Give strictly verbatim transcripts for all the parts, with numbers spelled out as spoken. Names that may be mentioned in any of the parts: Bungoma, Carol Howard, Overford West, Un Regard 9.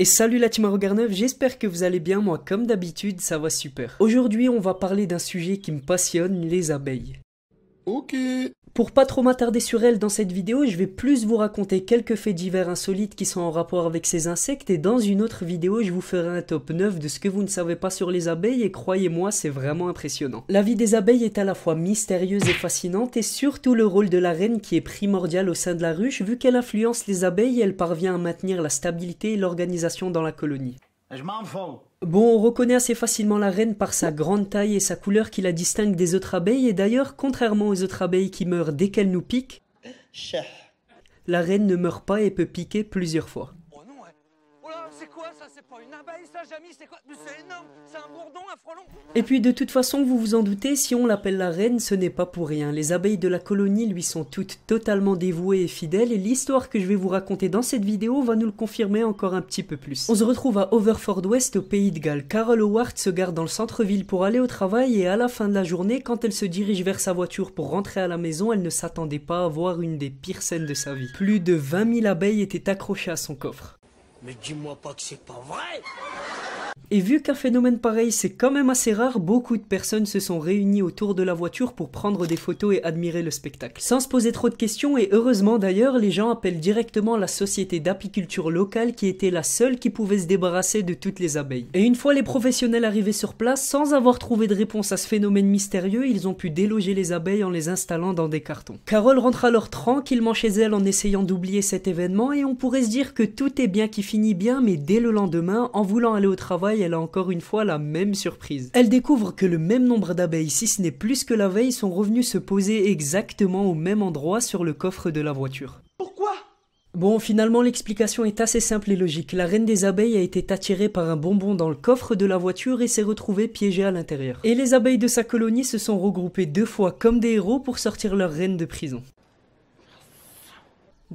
Et salut la team Un Regard neuf, j'espère que vous allez bien, moi comme d'habitude ça va super. Aujourd'hui on va parler d'un sujet qui me passionne, les abeilles. Ok. Pour pas trop m'attarder sur elles dans cette vidéo, je vais plus vous raconter quelques faits divers insolites qui sont en rapport avec ces insectes, et dans une autre vidéo je vous ferai un top neuf de ce que vous ne savez pas sur les abeilles, et croyez-moi c'est vraiment impressionnant. La vie des abeilles est à la fois mystérieuse et fascinante, et surtout le rôle de la reine qui est primordial au sein de la ruche, vu qu'elle influence les abeilles, elle parvient à maintenir la stabilité et l'organisation dans la colonie. Je m'en fous. Bon, on reconnaît assez facilement la reine par sa grande taille et sa couleur qui la distingue des autres abeilles, et d'ailleurs, contrairement aux autres abeilles qui meurent dès qu'elles nous piquent, la reine ne meurt pas et peut piquer plusieurs fois. Oh non, hein. Oh là, c'est quoi ça? C'est pas une abeille ça, Jamie, c'est quoi? Mais c'est énorme, c'est un bourdon, un frelon. Et puis de toute façon, vous vous en doutez, si on l'appelle la reine, ce n'est pas pour rien. Les abeilles de la colonie lui sont toutes totalement dévouées et fidèles, et l'histoire que je vais vous raconter dans cette vidéo va nous le confirmer encore un petit peu plus. On se retrouve à Overford West au pays de Galles. Carol Howard se gare dans le centre-ville pour aller au travail, et à la fin de la journée, quand elle se dirige vers sa voiture pour rentrer à la maison, elle ne s'attendait pas à voir une des pires scènes de sa vie. Plus de vingt mille abeilles étaient accrochées à son coffre. Mais dis-moi pas que c'est pas vrai! Et vu qu'un phénomène pareil c'est quand même assez rare, beaucoup de personnes se sont réunies autour de la voiture pour prendre des photos et admirer le spectacle. Sans se poser trop de questions, et heureusement d'ailleurs, les gens appellent directement la société d'apiculture locale qui était la seule qui pouvait se débarrasser de toutes les abeilles. Et une fois les professionnels arrivés sur place, sans avoir trouvé de réponse à ce phénomène mystérieux, ils ont pu déloger les abeilles en les installant dans des cartons. Carol rentre alors tranquillement chez elle en essayant d'oublier cet événement, et on pourrait se dire que tout est bien qui finit bien, mais dès le lendemain, en voulant aller au travail, elle a encore une fois la même surprise. Elle découvre que le même nombre d'abeilles, si ce n'est plus que la veille, sont revenus se poser exactement au même endroit sur le coffre de la voiture. Pourquoi ? Bon, finalement l'explication est assez simple et logique. La reine des abeilles a été attirée par un bonbon dans le coffre de la voiture et s'est retrouvée piégée à l'intérieur. Et les abeilles de sa colonie se sont regroupées deux fois comme des héros pour sortir leur reine de prison.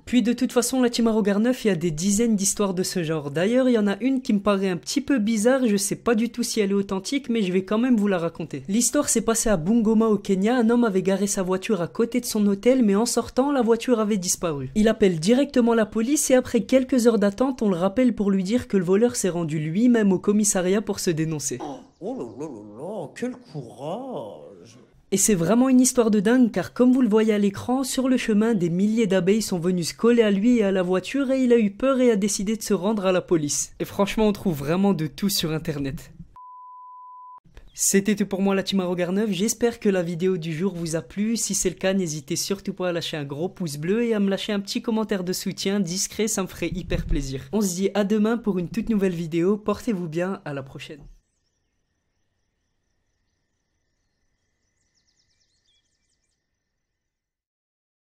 Puis de toute façon, la team Un Regard neuf, il y a des dizaines d'histoires de ce genre. D'ailleurs, il y en a une qui me paraît un petit peu bizarre, je sais pas du tout si elle est authentique, mais je vais quand même vous la raconter. L'histoire s'est passée à Bungoma au Kenya, un homme avait garé sa voiture à côté de son hôtel, mais en sortant, la voiture avait disparu. Il appelle directement la police et après quelques heures d'attente, on le rappelle pour lui dire que le voleur s'est rendu lui-même au commissariat pour se dénoncer. Oh là là là là, quel courage! Et c'est vraiment une histoire de dingue car comme vous le voyez à l'écran, sur le chemin des milliers d'abeilles sont venues se coller à lui et à la voiture et il a eu peur et a décidé de se rendre à la police. Et franchement on trouve vraiment de tout sur internet. C'était tout pour moi la team Un Regard neuf, j'espère que la vidéo du jour vous a plu, si c'est le cas n'hésitez surtout pas à lâcher un gros pouce bleu et à me lâcher un petit commentaire de soutien discret, ça me ferait hyper plaisir. On se dit à demain pour une toute nouvelle vidéo, portez-vous bien, à la prochaine.